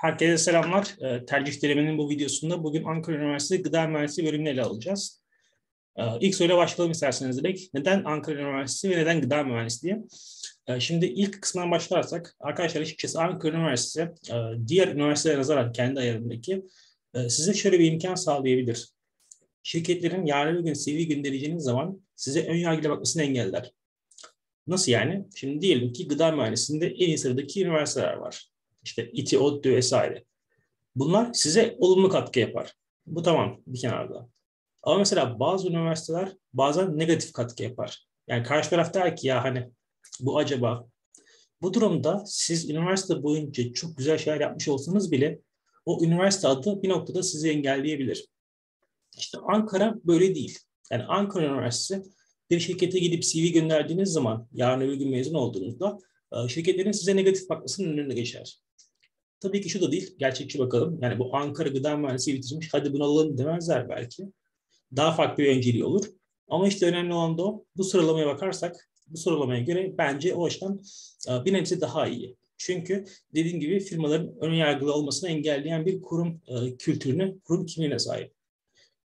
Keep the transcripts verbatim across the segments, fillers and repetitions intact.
Herkese selamlar. Tercih Dileminin bu videosunda bugün Ankara Üniversitesi Gıda Mühendisliği bölümünü ele alacağız. İlk soruyla başlayalım isterseniz direkt. Neden Ankara Üniversitesi ve neden Gıda Mühendisliği? Şimdi ilk kısmından başlarsak, arkadaşlar açıkçası Ankara Üniversitesi diğer üniversitelere nazaran kendi ayarındaki size şöyle bir imkan sağlayabilir. Şirketlerin yarın bir gün C V göndereceğiniz zaman size ön yargıyla bakmasını engeller. Nasıl yani? Şimdi diyelim ki Gıda Mühendisliği'nde en iyi sıradaki üniversiteler var. İşte İTÜ, ODTÜ vesaire. Bunlar size olumlu katkı yapar. Bu tamam bir kenarda. Ama mesela bazı üniversiteler bazen negatif katkı yapar. Yani karşı taraf der ki ya hani bu acaba. Bu durumda siz üniversite boyunca çok güzel şeyler yapmış olsanız bile o üniversite adı bir noktada sizi engelleyebilir. İşte Ankara böyle değil. Yani Ankara Üniversitesi bir şirkete gidip C V gönderdiğiniz zaman yarın öbür gün mezun olduğunuzda şirketlerin size negatif bakmasının önüne geçer. Tabii ki şu da değil, gerçekçi bakalım. Yani bu Ankara Gıda Mühendisliği bitirmiş, hadi bunu alalım demezler belki. Daha farklı bir önceliği olur. Ama işte önemli olan da o. Bu sıralamaya bakarsak, bu sıralamaya göre bence o açıdan bir nebze daha iyi. Çünkü dediğim gibi firmaların ön yargılı olmasını engelleyen bir kurum kültürüne, kurum kimliğine sahip.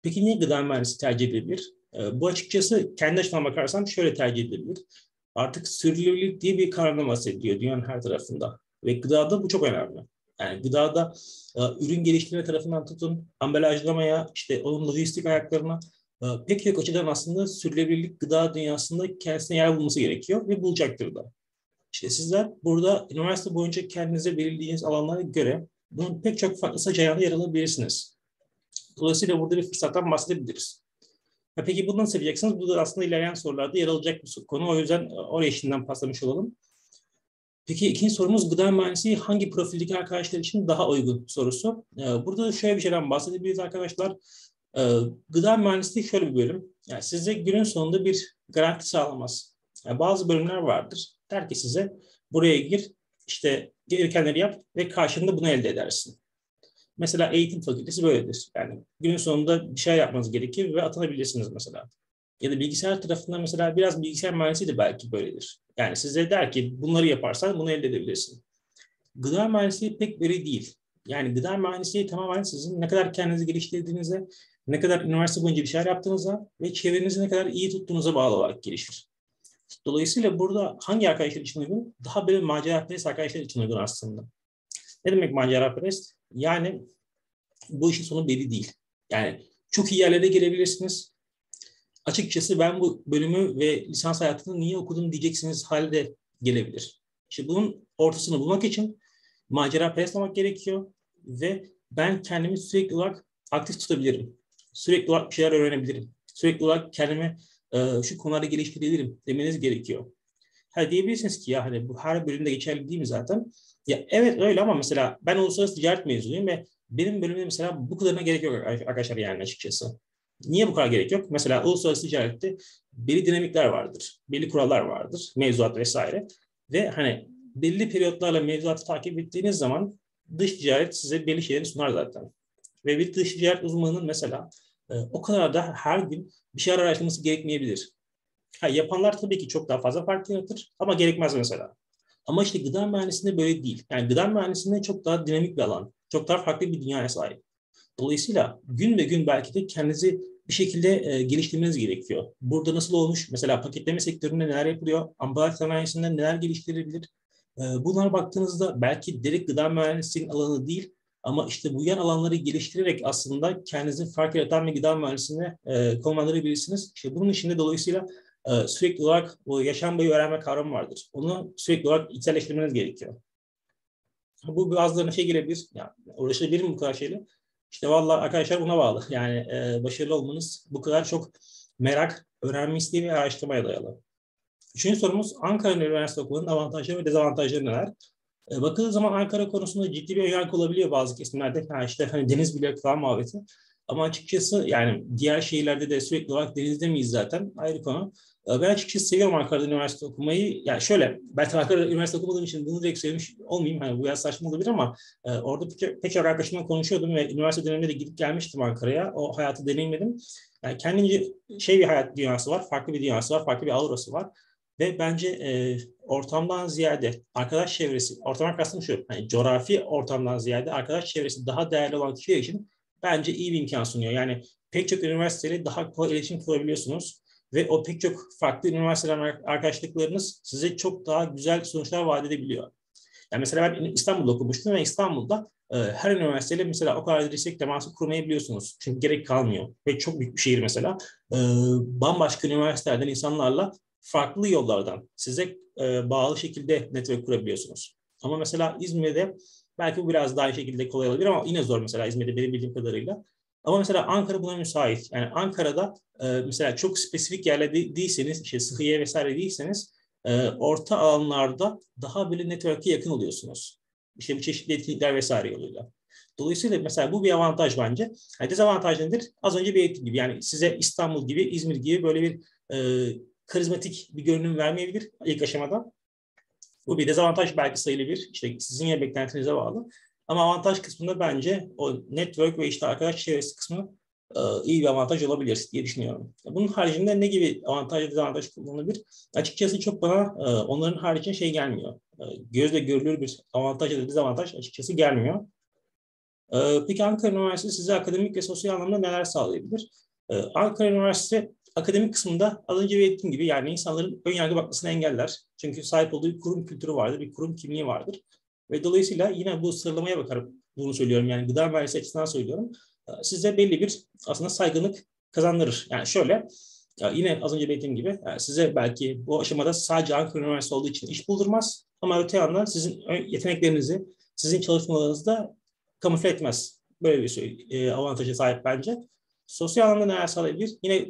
Peki niye gıda mühendisi tercih edilebilir? Bu açıkçası kendi açımdan bakarsam şöyle tercih edilebilir. Artık sürdürülebilirlik diye bir kavram bahsediliyor dünyanın her tarafında. Ve gıdada bu çok önemli. Yani gıdada ürün geliştirme tarafından tutun, ambalajlamaya, işte onun lojistik ayaklarına pek çok açıdan aslında sürdürülebilirlik gıda dünyasında kendisine yer bulması gerekiyor ve bulacaktır da. İşte sizler burada üniversite boyunca kendinize belirlediğiniz alanlara göre bunun pek çok farklı saçayağına yer alabilirsiniz. Dolayısıyla burada bir fırsattan bahsedebiliriz. Ya peki bunu nasıl yapacaksınız? Bu da aslında ilerleyen sorularda yer alacak bir konu. O yüzden oraya şimdiden paslamış olalım. Peki ikinci sorumuz gıda mühendisliği hangi profildeki arkadaşlar için daha uygun sorusu. Burada şöyle bir şeyden bahsedebiliriz arkadaşlar. Gıda mühendisliği şöyle bir bölüm. Yani size günün sonunda bir garanti sağlamaz. Yani bazı bölümler vardır. Der ki size buraya gir, işte gerekenleri yap ve karşılığında bunu elde edersin. Mesela eğitim fakültesi böyledir. Yani günün sonunda bir şey yapmanız gerekir ve atanabilirsiniz mesela. Ya da bilgisayar tarafında mesela biraz bilgisayar mühendisliği de belki böyledir. Yani size der ki bunları yaparsan bunu elde edebilirsin. Gıda mühendisliği pek böyle değil. Yani gıda mühendisliği tamamen sizin ne kadar kendinizi geliştirdiğinize, ne kadar üniversite boyunca bir şeyler yaptığınıza ve çevrenizi ne kadar iyi tuttuğunuza bağlı olarak gelişir. Dolayısıyla burada hangi arkadaşlar için uygun? Daha böyle maceraperest arkadaşlar için uygun aslında. Ne demek maceraperest? Yani bu işin sonu belli değil. Yani çok iyi yerlere gelebilirsiniz. Açıkçası ben bu bölümü ve lisans hayatını niye okudum diyeceksiniz halde gelebilir. İşte bunun ortasını bulmak için maceraperest olmak gerekiyor ve ben kendimi sürekli olarak aktif tutabilirim. Sürekli olarak bir şeyler öğrenebilirim. Sürekli olarak kendimi e, şu konularda geliştirebilirim demeniz gerekiyor. Ha diyebilirsiniz ki ya hani bu her bölümde geçerli değil mi zaten? Ya evet öyle ama mesela ben uluslararası ticaret mezunuyum ve benim bölümde mesela bu kadarına gerek yok arkadaşlar yani açıkçası. Niye bu kadar gerek yok? Mesela uluslararası ticarette belli dinamikler vardır, belli kurallar vardır, mevzuat vesaire. Ve hani belli periyotlarla mevzuatı takip ettiğiniz zaman dış ticaret size belli şeyleri sunar zaten. Ve bir dış ticaret uzmanının mesela o kadar da her gün bir şeyler araştırması gerekmeyebilir. Ha, yapanlar tabii ki çok daha fazla fark yaratır ama gerekmez mesela. Ama işte gıda mühendisliğinde böyle değil. Yani gıda mühendisliğinde çok daha dinamik bir alan, çok daha farklı bir dünyaya sahip. Dolayısıyla gün ve gün belki de kendinizi bir şekilde e, geliştirmeniz gerekiyor. Burada nasıl olmuş? Mesela paketleme sektöründe neler yapılıyor? Ambalaj sanayisinde neler geliştirilebilir? E, bunlara baktığınızda belki direkt gıda mühendisliğinin alanı değil ama işte bu yan alanları geliştirerek aslında kendinizi fark yaratan bir gıda mühendisliğine e, konumlandırabilirsiniz. İşte bunun içinde dolayısıyla sürekli olarak bu yaşam boyu öğrenme kavramı vardır. Onu sürekli olarak içselleştirmeniz gerekiyor. Bu bazılarına şey gelebilir, yani uğraşabilir mi bu kadar şeyle? İşte vallahi arkadaşlar buna bağlı. Yani e, başarılı olmanız bu kadar çok merak, öğrenme isteği ve araştırmaya dayalı. Üçüncü sorumuz Ankara Üniversitesi Okulu'nun avantajları ve dezavantajları neler? E, bakıldığı zaman Ankara konusunda ciddi bir önyargı olabiliyor bazı kesimlerde. Yani işte hani deniz bile falan muhabbeti. Ama açıkçası yani diğer şehirlerde de sürekli olarak denizde miyiz zaten? Ayrı konu. Ben açıkçası seviyorum Ankara'da üniversite okumayı. Yani şöyle, ben Ankara'da üniversite okumadığım için bunu direkt sevmiş olmayayım. Hani bu biraz saçma olabilir ama e, orada pek çok arkadaşımla konuşuyordum ve üniversite döneminde de gidip gelmiştim Ankara'ya. O hayatı deneyimledim. Yani kendince şey bir hayat dünyası var, farklı bir dünyası var, farklı bir aurası var. Ve bence e, ortamdan ziyade arkadaş çevresi, ortamdan kastım şu, yani coğrafi ortamdan ziyade arkadaş çevresi daha değerli olan kişiler için bence iyi bir imkan sunuyor. Yani pek çok üniversiteyle daha kolay iletişim kurabiliyorsunuz ve o pek çok farklı üniversitelerden arkadaşlıklarınız size çok daha güzel sonuçlar vaat edebiliyor. Yani mesela ben İstanbul'da okumuştum ve İstanbul'da e, her üniversiteyle mesela o kadar direkt teması kurmayabiliyorsunuz. Çünkü gerek kalmıyor ve çok büyük bir şehir mesela. E, bambaşka üniversitelerden insanlarla farklı yollardan size e, bağlı şekilde network kurabiliyorsunuz. Ama mesela İzmir'de belki bu biraz daha iyi şekilde kolay olabilir ama yine zor mesela İzmir'de benim bildiğim kadarıyla. Ama mesela Ankara buna müsait. Yani Ankara'da e, mesela çok spesifik yerlerde değilseniz, işte Sıhhiye vesaire değilseniz e, orta alanlarda daha böyle network'e yakın oluyorsunuz. İşte bu çeşitli etkinlikler vesaire yoluyla. Dolayısıyla mesela bu bir avantaj bence. Yani dezavantaj nedir? Az önce belirttiğim gibi yani size İstanbul gibi, İzmir gibi böyle bir e, karizmatik bir görünüm vermeyebilir ilk aşamada. Bu bir dezavantaj belki sayılabilir. İşte sizin ya beklentinize bağlı. Ama avantaj kısmında bence o network ve işte arkadaş çevresi kısmı e, iyi bir avantaj olabilir diye düşünüyorum. Bunun haricinde ne gibi avantaj ve dezavantaj kullanılabilir? Açıkçası çok bana e, onların haricinde şey gelmiyor. E, gözle görülür bir avantaj ya da dezavantaj açıkçası gelmiyor. E, peki Ankara Üniversitesi size akademik ve sosyal anlamda neler sağlayabilir? E, Ankara Üniversitesi akademik kısmında az önce belirttiğim gibi yani insanların ön yargı bakmasını engeller. Çünkü sahip olduğu bir kurum kültürü vardır, bir kurum kimliği vardır. Ve dolayısıyla yine bu sıralamaya bakarak bunu söylüyorum. Yani gıda mühendisliği açısından söylüyorum. Size belli bir aslında saygınlık kazandırır. Yani şöyle, yine az önce belirttiğim gibi size belki bu aşamada sadece Ankara Üniversitesi olduğu için iş buldurmaz. Ama öte yandan sizin yeteneklerinizi, sizin çalışmalarınızı da kamufle etmez. Böyle bir avantaja sahip bence. Sosyal anlamda neler sağlayabilir? Yine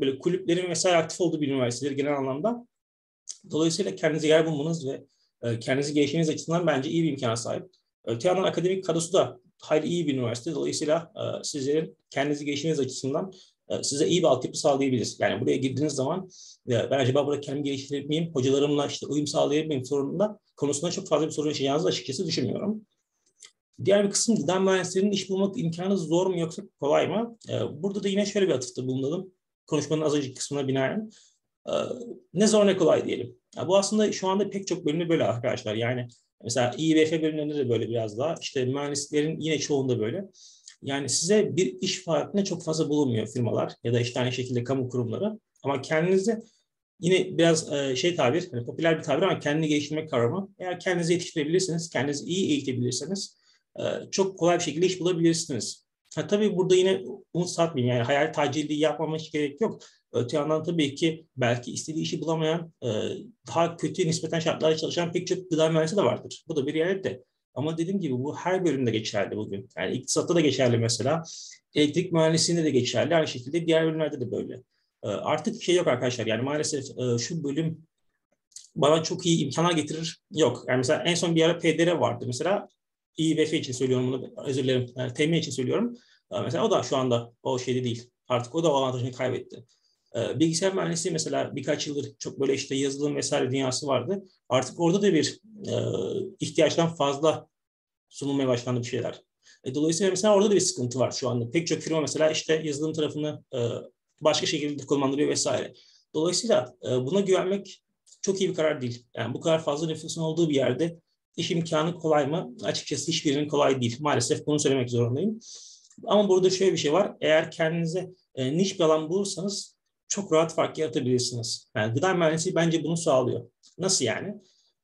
böyle kulüplerin vesaire aktif olduğu bir üniversitedir genel anlamda. Dolayısıyla kendinize yer bulmanız ve kendinizi geliştirmeniz açısından bence iyi bir imkana sahip. Öte yandan akademik kadrosu da hayli iyi bir üniversite. Dolayısıyla sizlerin kendinizi geliştirmeniz açısından size iyi bir altyapı sağlayabilir. Yani buraya girdiğiniz zaman ben acaba burada kendimi geliştirebilir miyim, hocalarımla işte uyum sağlayabilir miyim sorununda konusunda çok fazla bir sorun yaşayacağınızı açıkçası düşünmüyorum. Diğer bir kısım gıda mühendislerinin iş bulmak imkanı zor mu yoksa kolay mı? Burada da yine şöyle bir atıfta bulundum. Konuşmanın az önceki kısmına binaen. Ne zor ne kolay diyelim. Ya bu aslında şu anda pek çok bölümde böyle arkadaşlar. Yani mesela İ İ B F bölümlerinde de böyle biraz daha. İşte mühendislerin yine çoğunda böyle. Yani size bir iş faaliyetine çok fazla bulunmuyor firmalar ya da işte aynı şekilde kamu kurumları. Ama kendinizi yine biraz şey tabir, hani popüler bir tabir ama kendini geliştirmek kavramı. Eğer kendinizi yetiştirebilirsiniz, kendinizi iyi eğitebilirseniz çok kolay bir şekilde iş bulabilirsiniz. Ha, tabii burada yine umut satmayayım. Yani hayal tacirliği yapmama hiç gerek yok. Öte yandan tabii ki belki istediği işi bulamayan, daha kötü nispeten şartlarda çalışan pek çok gıda mühendisi de vardır. Bu da bir realite de. Ama dediğim gibi bu her bölümde geçerli bugün. Yani iktisatta da geçerli mesela. Elektrik mühendisliğinde de geçerli. Aynı şekilde diğer bölümlerde de böyle. Artık bir şey yok arkadaşlar. Yani maalesef şu bölüm bana çok iyi imkanlar getirir. Yok. Yani mesela en son bir ara P D R vardı mesela. İ İ B F için söylüyorum bunu, özür dilerim, yani T M için söylüyorum. Mesela o da şu anda o şeyde değil. Artık o da o avantajını kaybetti. Bilgisayar mühendisliği mesela birkaç yıldır çok böyle işte yazılım vesaire dünyası vardı. Artık orada da bir ihtiyaçtan fazla sunulmaya başlandı bir şeyler. Dolayısıyla mesela orada da bir sıkıntı var şu anda. Pek çok firma mesela işte yazılım tarafını başka şekilde konumlandırıyor vesaire. Dolayısıyla buna güvenmek çok iyi bir karar değil. Yani bu kadar fazla nüfusun olduğu bir yerde İş imkanı kolay mı? Açıkçası hiçbirinin kolay değil. Maalesef bunu söylemek zorundayım. Ama burada şöyle bir şey var. Eğer kendinize e, niş bir alan bulursanız çok rahat fark yaratabilirsiniz. Yani gıda mühendisliği bence bunu sağlıyor. Nasıl yani?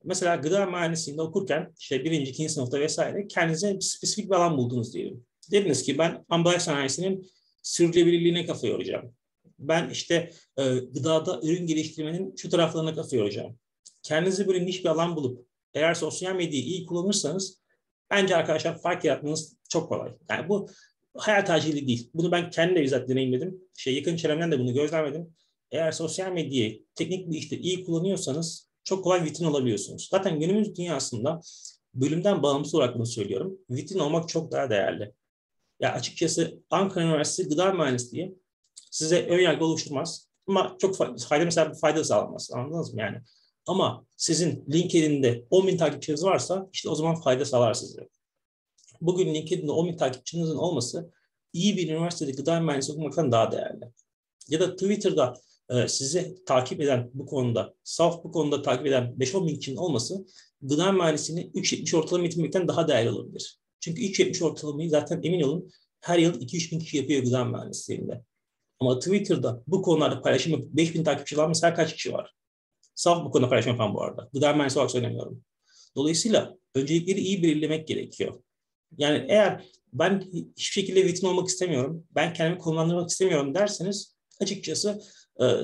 Mesela gıda mühendisliğinde okurken işte birinci, ikinci sınıfta vesaire kendinize bir spesifik bir alan buldunuz diyelim. Dediniz ki ben ambalaj sanayisinin sürdürülebilirliğine kafa yoracağım. Ben işte e, gıdada ürün geliştirmenin şu taraflarına kafa yoracağım. Kendinize böyle niş bir alan bulup eğer sosyal medyayı iyi kullanırsanız bence arkadaşlar fark yaratmanız çok kolay. Yani bu hayal tacirliği değil. Bunu ben kendim de bizzat deneyimledim. Şey, yakın çevremden de bunu gözlemledim. Eğer sosyal medyayı teknik bir işte iyi kullanıyorsanız çok kolay vitrin olabiliyorsunuz. Zaten günümüz dünyasında bölümden bağımsız olarak bunu söylüyorum. Vitrin olmak çok daha değerli. Ya açıkçası Ankara Üniversitesi Gıda Mühendisliği size ön yargı oluşturmaz. Ama çok fayda mesela bir fayda sağlamaz. Anladınız mı yani? Ama sizin LinkedIn'de on bin takipçiniz varsa işte o zaman fayda sağlar size. Bugün LinkedIn'de on bin takipçinizin olması iyi bir üniversitede gıda mühendisliği okumaktan daha değerli. Ya da Twitter'da sizi takip eden bu konuda, saf bu konuda takip eden beş on bin kişinin olması gıda mühendisliğini üç virgül yetmiş ortalama eğitimlikten daha değerli olabilir. Çünkü üç virgül yetmiş ortalamayı zaten emin olun her yıl iki üç bin kişi yapıyor gıda mühendisliğinde. Ama Twitter'da bu konularda paylaşım yapıp beş bin takipçi var mesela kaç kişi var? Saf bu konuda paylaşım yapan bu arada. Gıda mühendisi olarak söylemiyorum. Dolayısıyla öncelikleri iyi belirlemek gerekiyor. Yani eğer ben hiçbir şekilde vetin olmak istemiyorum, ben kendimi konumlandırmak istemiyorum derseniz açıkçası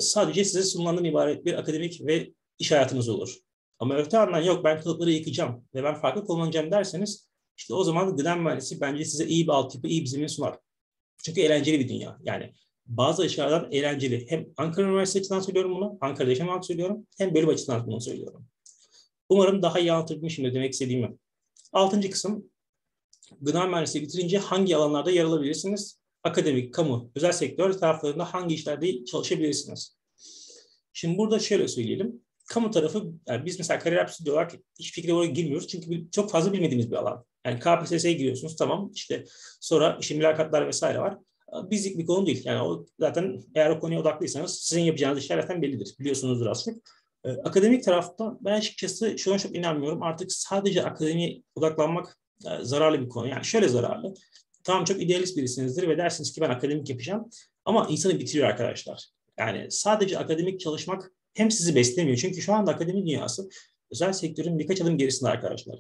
sadece size sunulandan ibaret bir akademik ve iş hayatınız olur. Ama öte yandan yok ben kalıpları yıkacağım ve ben farklı kullanacağım derseniz işte o zaman gıda mühendisi bence size iyi bir altyapı, iyi bir zemin sunar. Çünkü eğlenceli bir dünya. Yani bazı aşağıdan eğlenceli. Hem Ankara Üniversitesi açısından söylüyorum bunu, Ankara'da yaşamak söylüyorum, hem bölüm açısından bunu söylüyorum. Umarım daha iyi anlatabilmişim demek istediğimi. Altıncı kısım, gıda mühendisliği bitirince hangi alanlarda yer alabilirsiniz? Akademik, kamu, özel sektör taraflarında hangi işlerde çalışabilirsiniz? Şimdi burada şöyle söyleyelim. Kamu tarafı, yani biz mesela kariyer stüdyo olarak hiçbir şekilde oraya girmiyoruz. Çünkü çok fazla bilmediğimiz bir alan. Yani K P S S'ye giriyorsunuz tamam işte sonra işte mülakatlar vesaire var. Bizlik bir konu değil. Yani o zaten eğer o konuya odaklıysanız sizin yapacağınız işler zaten bellidir. Biliyorsunuzdur aslında. Ee, akademik tarafta ben açıkçası şuna çok inanmıyorum. Artık sadece akademiye odaklanmak e, zararlı bir konu. Yani şöyle zararlı. Tamam çok idealist birisinizdir ve dersiniz ki ben akademik yapacağım. Ama insanı bitiriyor arkadaşlar. Yani sadece akademik çalışmak hem sizi beslemiyor. Çünkü şu anda akademik dünyası özel sektörün birkaç adım gerisinde arkadaşlar.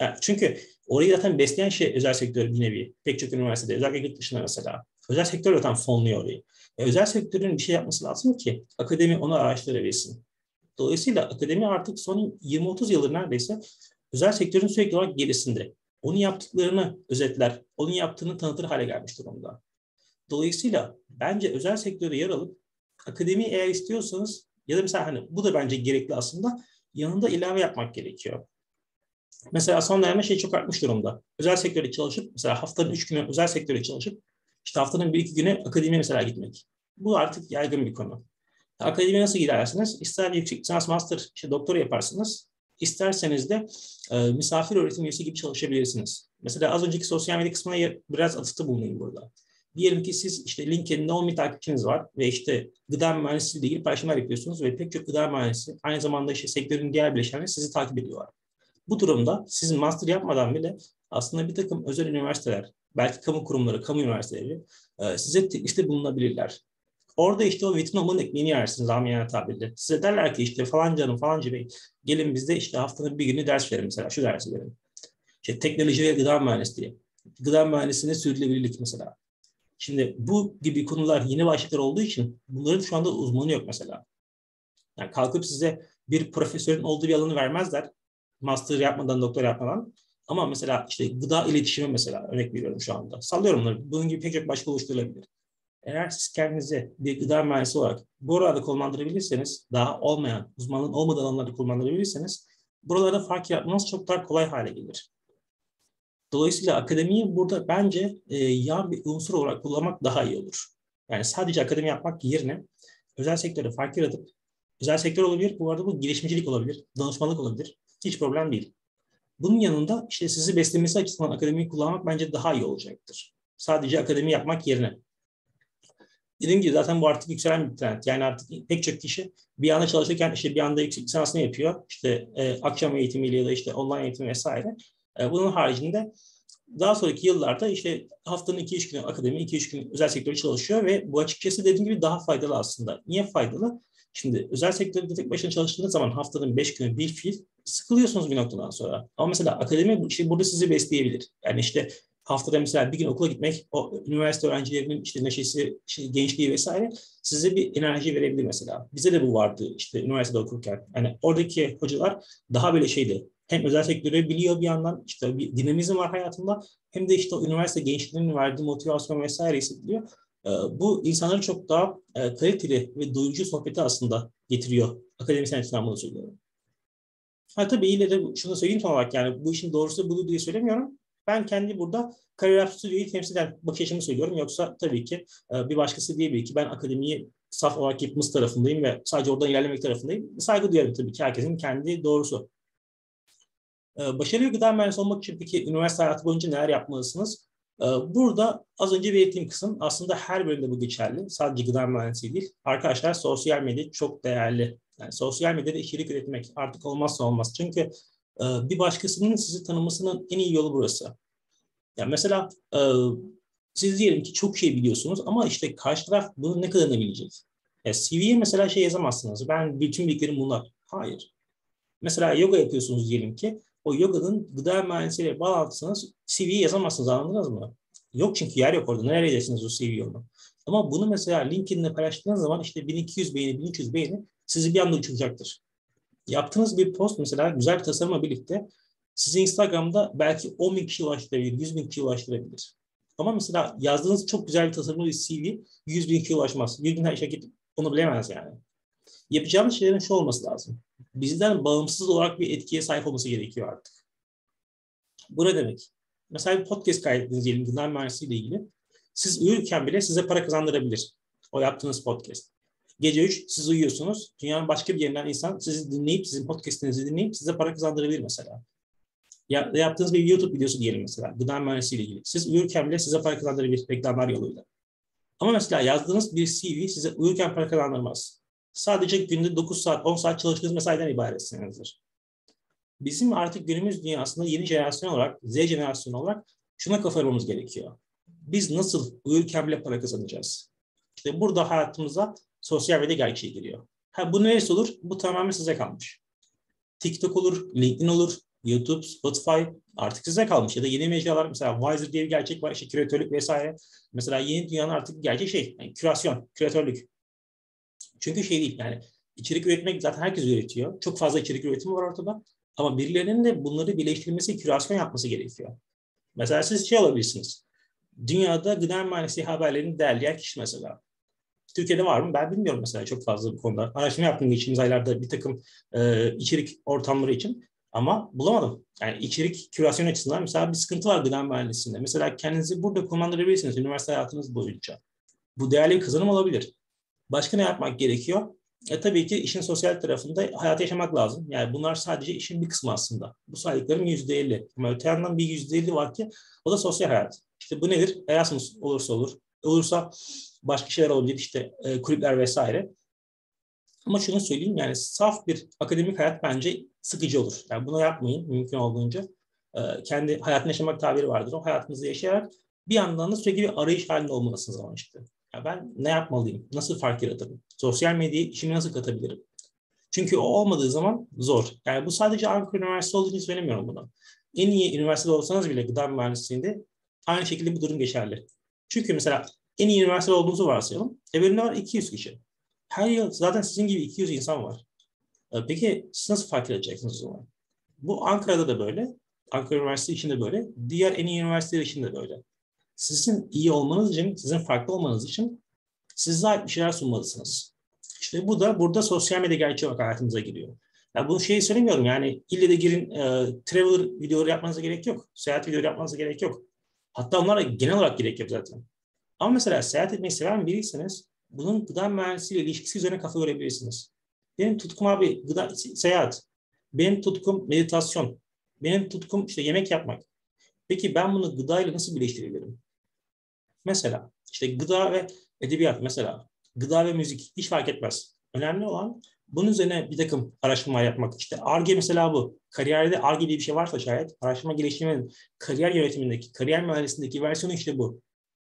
Yani çünkü orayı zaten besleyen şey özel sektör bir nevi. Pek çok üniversitede özellikle yurt dışında mesela. Özel sektör zaten fonluyor orayı. E, özel sektörün bir şey yapması lazım ki akademi onu araştırabilsin. Dolayısıyla akademi artık son yirmi otuz yıldır neredeyse özel sektörün sürekli olarak gerisinde. Onun yaptıklarını özetler, onun yaptığını tanıtır hale gelmiş durumda. Dolayısıyla bence özel sektöre yer alıp akademiyi eğer istiyorsanız ya da mesela hani bu da bence gerekli aslında yanında ilave yapmak gerekiyor. Mesela son dönemde şey çok artmış durumda. Özel sektöre çalışıp mesela haftanın üç günü özel sektöre çalışıp işte haftanın bir iki günü akademiye mesela gitmek. Bu artık yaygın bir konu. Akademiye nasıl gidersiniz? İster yüksek lisans, master, işte doktora yaparsınız. İsterseniz de e, misafir öğretim üyesi gibi çalışabilirsiniz. Mesela az önceki sosyal medya kısmına biraz atıfta bulunayım burada. Diyelim ki siz işte LinkedIn'de on bin takipçiniz var ve işte gıda mühendisliğiyle ilgili paylaşımlar yapıyorsunuz ve pek çok gıda mühendisi aynı zamanda işte sektörün diğer bileşenleri sizi takip ediyorlar. Bu durumda siz master yapmadan bile aslında bir takım özel üniversiteler, belki kamu kurumları, kamu üniversiteleri e, size işte bulunabilirler. Orada işte o vitrin olmanın ekmeğini yersiniz amiyane tabirle. Size derler ki işte falan canım falanca bey gelin bizde işte haftanın bir günü ders verin mesela şu dersi verin. İşte teknoloji ve gıda mühendisliği. Gıda mühendisliğine sürdürülebilirlik mesela. Şimdi bu gibi konular yeni başlıklar olduğu için bunların şu anda uzmanı yok mesela. Yani kalkıp size bir profesörün olduğu bir alanı vermezler. Master yapmadan, doktor yapmadan. Ama mesela işte gıda iletişimi mesela örnek veriyorum şu anda. Sallıyorum bunları. Bunun gibi pek çok başka oluşturulabilir. Eğer siz kendinizi bir gıda mühendisi olarak buralarda konumlandırabilirseniz, daha olmayan, uzmanlığın olmadığı alanlarda konumlandırabilirseniz, buralarda fark yapmanız çok daha kolay hale gelir. Dolayısıyla akademiyi burada bence e, yan bir unsur olarak kullanmak daha iyi olur. Yani sadece akademi yapmak yerine özel sektöre fark yaratıp, özel sektör olabilir, bu arada bu girişimcilik olabilir, danışmanlık olabilir, hiç problem değil. Bunun yanında işte sizi beslemesi açısından akademiyi kullanmak bence daha iyi olacaktır. Sadece akademi yapmak yerine. Dediğim gibi zaten bu artık yükselen bir trend. Yani artık pek çok kişi bir anda çalışırken işte bir anda yüksek lisansını yapıyor. İşte e, akşam eğitimiyle ya da işte online eğitim vesaire. E, bunun haricinde daha sonraki yıllarda işte haftanın iki üç günü akademi, iki üç günü özel sektörde çalışıyor ve bu açıkçası dediğim gibi daha faydalı aslında. Niye faydalı? Şimdi özel sektörde tek başına çalıştığınız zaman haftanın beş günü bir fiil sıkılıyorsunuz bir noktadan sonra. Ama mesela akademi işte burada sizi besleyebilir. Yani işte haftada mesela bir gün okula gitmek, o üniversite öğrencilerinin işte neşesi, işte gençliği vesaire size bir enerji verebilir mesela. Bize de bu vardı işte üniversitede okurken. Yani oradaki hocalar daha böyle şeydi. Hem özel sektörü biliyor bir yandan, işte bir dinamizm var hayatında, hem de işte o üniversite gençliğinin verdiği motivasyon vesaire hissediliyor. Bu insanları çok daha kaliteli ve doyurucu sohbeti aslında getiriyor. Akademisyen açısından bunu söylüyorum. Ha tabii yine de şunu söyleyeyim son olarak yani bu işin doğrusu budur diye söylemiyorum. Ben kendi burada kariyer stüdyoyu temsil eden bakış açımı söylüyorum. Yoksa tabii ki bir başkası diyebilir ki ben akademiyi saf olarak yapması tarafındayım ve sadece oradan ilerlemek tarafındayım. Saygı duyarım tabii ki herkesin kendi doğrusu. Başarılı gıda mühendisi olmak için peki üniversite hayatı boyunca neler yapmalısınız? Burada az önce belirttiğim kısım aslında her bölümde bu geçerli. Sadece gıda mühendisliği değil. Arkadaşlar sosyal medya çok değerli. Yani sosyal medyada içerik üretmek artık olmazsa olmaz. Çünkü bir başkasının sizi tanımasının en iyi yolu burası. Yani mesela siz diyelim ki çok şey biliyorsunuz ama işte karşı taraf bunu ne kadarını bilecek? Yani C V'ye mesela şey yazamazsınız. Ben bütün bilgilerim bunlar. Hayır. Mesela yoga yapıyorsunuz diyelim ki. O yoganın gıda mühendisliğiyle bağlantısınız, C V'yi yazamazsınız, anladınız mı? Yok çünkü yer yok orada. Nereye yazıyorsunuz o C V'yi onu? Ama bunu mesela LinkedIn'de paylaştığınız zaman işte bin iki yüz beğeni, bin üç yüz beğeni sizi bir anda uçuracaktır. Yaptığınız bir post mesela güzel bir tasarımla birlikte sizi Instagram'da belki on bin kişi ulaştırabilir, yüz bin kişi ulaştırabilir. Ama mesela yazdığınız çok güzel bir tasarımlı bir C V yüz bin kişi ulaşmaz. yüz bin her şirket onu bilemez yani. Yapacağımız şeylerin şu olması lazım. Bizden bağımsız olarak bir etkiye sahip olması gerekiyor artık. Bu ne demek? Mesela bir podcast kaydettiniz diyelim gıda mühendisliği ile ilgili. Siz uyurken bile size para kazandırabilir o yaptığınız podcast. Gece üç siz uyuyorsunuz. Dünyanın başka bir yerinden insan sizi dinleyip, sizin podcastinizi dinleyip size para kazandırabilir mesela. Ya, yaptığınız bir YouTube videosu diyelim mesela gıda mühendisliği ile ilgili. Siz uyurken bile size para kazandırabilir reklamlar yoluyla. Ama mesela yazdığınız bir C V size uyurken para kazandırmaz. Sadece günde dokuz saat, on saat çalıştığınız mesaiden ibaretsinizdir. Bizim artık günümüz dünyasında yeni jenerasyon olarak, Z jenerasyonu olarak şuna kafa yormamız gerekiyor. Biz nasıl uyurken bile para kazanacağız? İşte burada hayatımıza sosyal medya gerçeği giriyor. Ha, bu neresi olur? Bu tamamen size kalmış. TikTok olur, LinkedIn olur, YouTube, Spotify artık size kalmış. Ya da yeni mecralar, mesela Wiser diye bir gerçek var, işte küratörlük vesaire. Mesela yeni dünyanın artık gerçek şey, yani kürasyon, küratörlük. Çünkü şey değil yani içerik üretmek zaten herkes üretiyor. Çok fazla içerik üretimi var ortada. Ama birilerinin de bunları birleştirmesi, kürasyon yapması gerekiyor. Mesela siz şey olabilirsiniz. Dünyada gıda mühendisliği haberlerini derleyen kişi mesela. Türkiye'de var mı? Ben bilmiyorum mesela çok fazla bu konuda. Araştırma yaptım geçtiğimiz aylarda bir takım e, içerik ortamları için. Ama bulamadım. Yani içerik kürasyon açısından mesela bir sıkıntı var gıda mühendisliğinde. Mesela kendinizi burada konumlandırabilirsiniz üniversite hayatınız boyunca. Bu değerli bir kazanım olabilir. Başka ne yapmak gerekiyor? E tabii ki işin sosyal tarafında hayatı yaşamak lazım. Yani bunlar sadece işin bir kısmı aslında. Bu saydıklarım yüzde elli. Ama öte yandan bir yüzde elli var ki o da sosyal hayat. İşte bu nedir? Erasmus olursa olur. Olursa başka şeyler olabilir. İşte e, kulüpler vesaire. Ama şunu söyleyeyim yani saf bir akademik hayat bence sıkıcı olur. Yani bunu yapmayın mümkün olduğunca. E, kendi hayatını yaşamak tabiri vardır. O hayatınızı yaşayarak bir yandan da sürekli bir arayış halinde olmalısınız ama işte. Ben ne yapmalıyım? Nasıl fark yaratırım? Sosyal medyayı işime nasıl katabilirim? Çünkü o olmadığı zaman zor. Yani bu sadece Ankara Üniversitesi olduğu için söylemiyorum bunu. En iyi üniversitede olsanız bile gıda mühendisliğinde aynı şekilde bu durum geçerli. Çünkü mesela en iyi üniversitede olduğunuzu varsayalım. Evlerinde var iki yüz kişi. Her yıl zaten sizin gibi iki yüz insan var. Peki siz nasıl fark yaratacaksınız o zaman? Bu Ankara'da da böyle. Ankara Üniversitesi için de böyle. Diğer en iyi üniversiteler için de böyle. Sizin iyi olmanız için, sizin farklı olmanız için size ait bir şeyler sunmalısınız. İşte bu da burada sosyal medya gerçeği olarak hayatınıza giriyor. Yani bunu şeyi söylemiyorum yani ille de girin e, traveler videoları yapmanıza gerek yok. Seyahat videoları yapmanıza gerek yok. Hatta onlara genel olarak gerek yok zaten. Ama mesela seyahat etmeyi seven biriyseniz bunun gıda mühendisliğiyle ilişkisi üzerine kafa görebilirsiniz. Benim tutkum abi gıda seyahat. Benim tutkum meditasyon. Benim tutkum işte yemek yapmak. Peki ben bunu gıdayla nasıl birleştirebilirim? Mesela işte gıda ve edebiyat mesela gıda ve müzik hiç fark etmez. Önemli olan bunun üzerine bir takım araştırmalar yapmak. İşte Arge mesela bu. Kariyerde Arge diye bir şey varsa şayet araştırma geliştirmenin kariyer yönetimindeki, kariyer mühendisliğindeki versiyonu işte bu.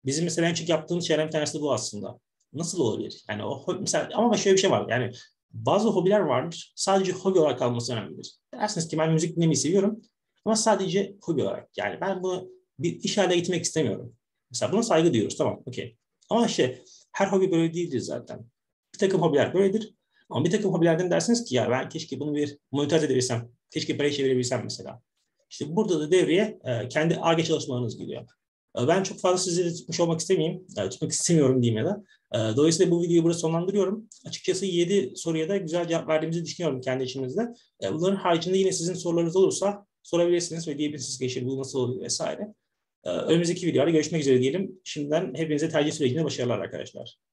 Bizim mesela en çok yaptığımız şeyler bir tanesi bu aslında. Nasıl olabilir? Yani o mesela ama şöyle bir şey var. Yani bazı hobiler vardır. Sadece hobi olarak kalması önemlidir. Dersiniz ki ben müzik dinlemeyi seviyorum. Ama sadece hobi olarak. Yani ben bunu bir iş haline gitmek istemiyorum. Mesela buna saygı duyuyoruz. Tamam, okey. Ama işte her hobi böyle değildir zaten. Bir takım hobiler böyledir. Ama bir takım hobilerden dersiniz ki ya ben keşke bunu bir monetize edebilsem. Keşke parayı çevirebilsem mesela. İşte burada da devreye kendi Arge çalışmalarınız giriyor. Ben çok fazla sizi tutmuş olmak istemeyeyim. Tutmak istemiyorum diyeyim ya da. Dolayısıyla bu videoyu burada sonlandırıyorum. Açıkçası yedi soruya da güzel cevap verdiğimizi düşünüyorum kendi içimizde. Bunların haricinde yine sizin sorularınız olursa sorabilirsiniz ve diyebilirsiniz ki işte bu nasıl oluyor vesaire. Önümüzdeki videolarda görüşmek üzere diyelim. Şimdiden hepinize tercih sürecinde başarılar arkadaşlar.